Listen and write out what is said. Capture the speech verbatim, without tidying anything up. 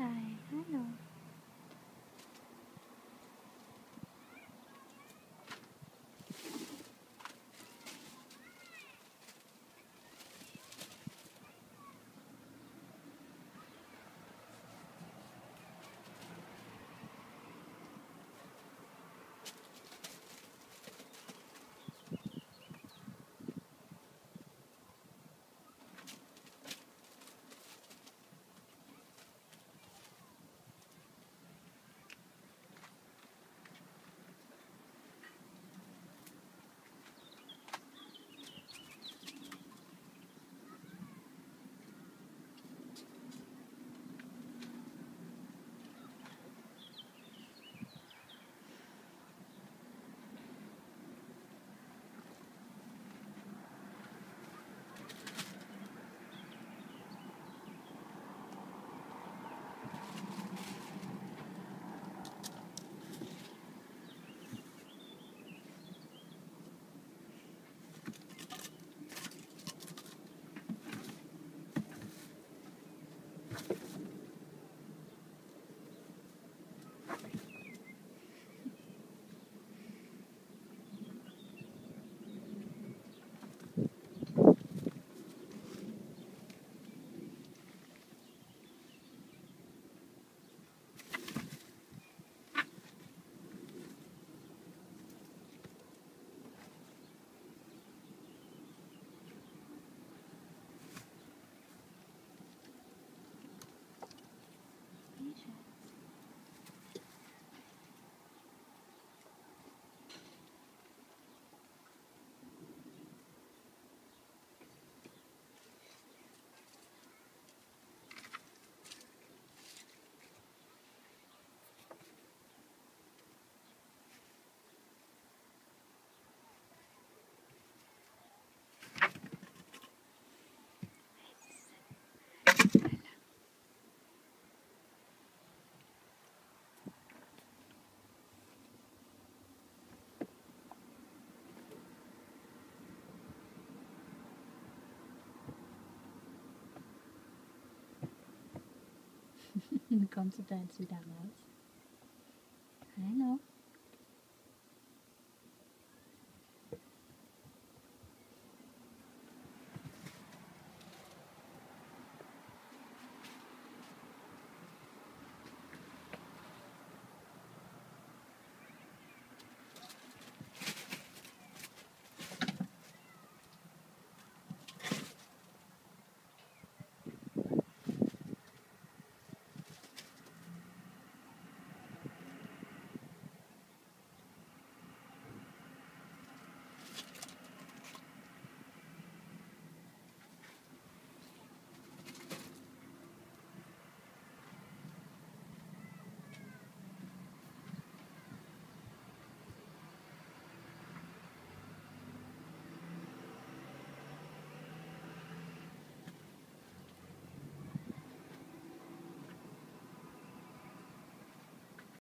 online. Hallo. Kommst du da jetzt wieder raus? Hallo?